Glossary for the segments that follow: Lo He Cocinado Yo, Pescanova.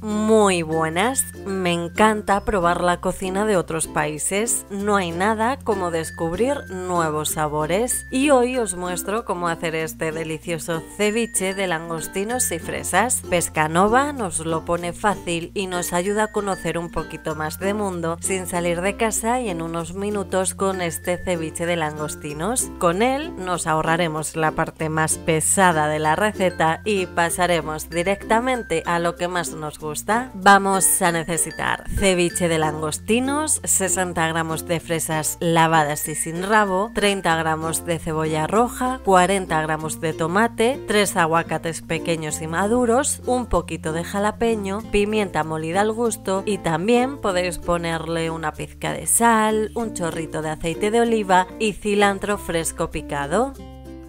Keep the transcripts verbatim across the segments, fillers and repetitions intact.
Muy buenas, me encanta probar la cocina de otros países, no hay nada como descubrir nuevos sabores y hoy os muestro cómo hacer este delicioso ceviche de langostinos y fresas. Pescanova nos lo pone fácil y nos ayuda a conocer un poquito más de mundo sin salir de casa y en unos minutos con este ceviche de langostinos. Con él nos ahorraremos la parte más pesada de la receta y pasaremos directamente a lo que más nos gusta. Vamos a necesitar ceviche de langostinos, sesenta gramos de fresas lavadas y sin rabo, treinta gramos de cebolla roja, cuarenta gramos de tomate, tres aguacates pequeños y maduros, un poquito de jalapeño, pimienta molida al gusto y también podéis ponerle una pizca de sal, un chorrito de aceite de oliva y cilantro fresco picado.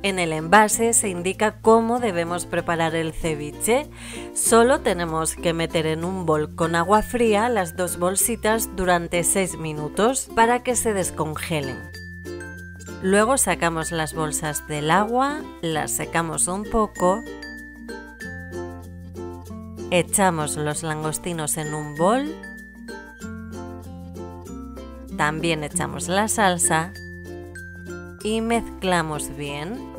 En el envase se indica cómo debemos preparar el ceviche. Solo tenemos que meter en un bol con agua fría las dos bolsitas durante seis minutos para que se descongelen. Luego sacamos las bolsas del agua, las secamos un poco, echamos los langostinos en un bol, también echamos la salsa y mezclamos bien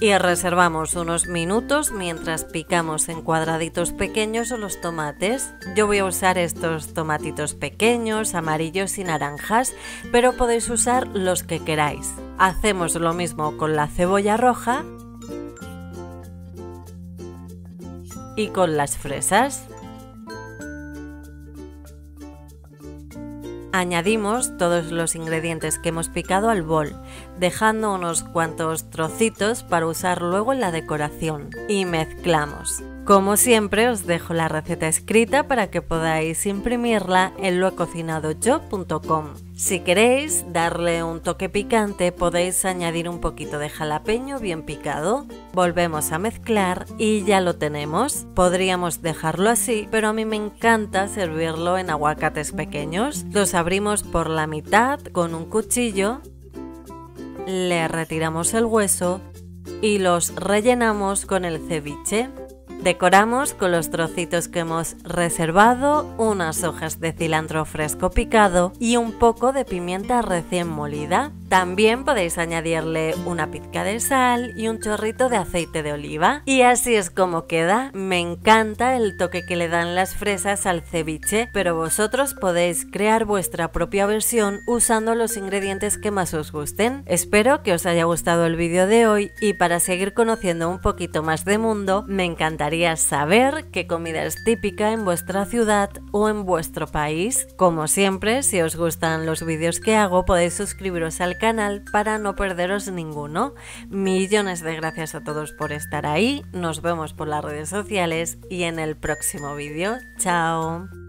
y reservamos unos minutos mientras picamos en cuadraditos pequeños los tomates. Yo voy a usar estos tomatitos pequeños, amarillos y naranjas, pero podéis usar los que queráis. Hacemos lo mismo con la cebolla roja y con las fresas. Añadimos todos los ingredientes que hemos picado al bol, dejando unos cuantos trocitos para usar luego en la decoración y mezclamos. Como siempre os dejo la receta escrita para que podáis imprimirla en lo he cocinado yo punto com. Si queréis darle un toque picante podéis añadir un poquito de jalapeño bien picado. Volvemos a mezclar y ya lo tenemos. Podríamos dejarlo así, pero a mí me encanta servirlo en aguacates pequeños. Los abrimos por la mitad con un cuchillo, le retiramos el hueso y los rellenamos con el ceviche. Decoramos con los trocitos que hemos reservado, unas hojas de cilantro fresco picado y un poco de pimienta recién molida. También podéis añadirle una pizca de sal y un chorrito de aceite de oliva. Y así es como queda. Me encanta el toque que le dan las fresas al ceviche, pero vosotros podéis crear vuestra propia versión usando los ingredientes que más os gusten. Espero que os haya gustado el vídeo de hoy y para seguir conociendo un poquito más de mundo, me encantaría saber qué comida es típica en vuestra ciudad o en vuestro país. Como siempre, si os gustan los vídeos que hago, podéis suscribiros al canal para no perderos ninguno. Millones de gracias a todos por estar ahí. Nos vemos por las redes sociales y en el próximo vídeo. ¡Chao!